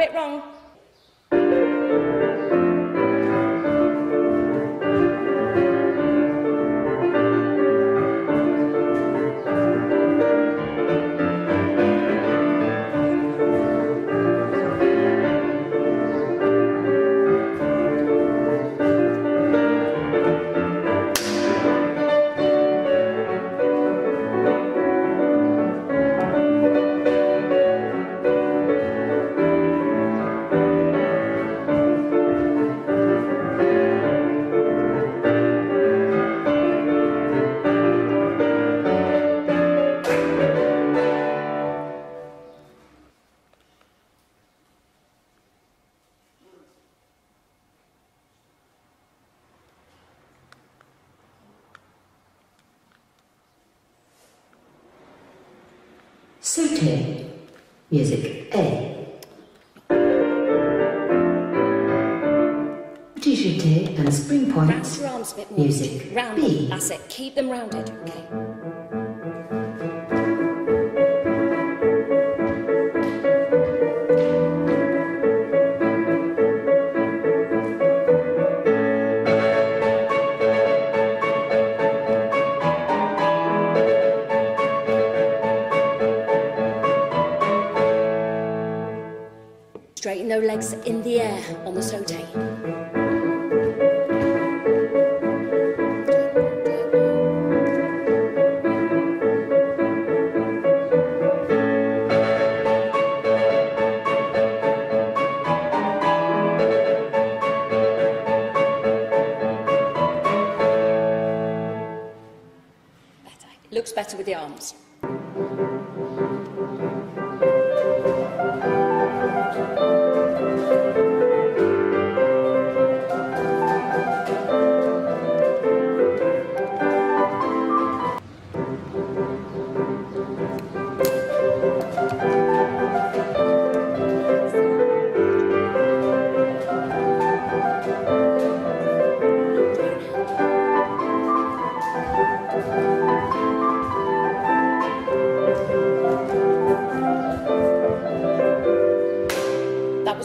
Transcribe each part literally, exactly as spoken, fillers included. bit wrong. Sauté, music A. Petit jeté and spring points, music round B. That's it, keep them rounded, okay. Straighten those legs in the air on the sauté. Better. Looks better with the arms.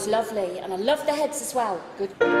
Lovely, and I love the heads as well. Good.